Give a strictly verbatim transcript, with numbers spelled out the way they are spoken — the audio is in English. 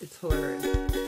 It's hilarious.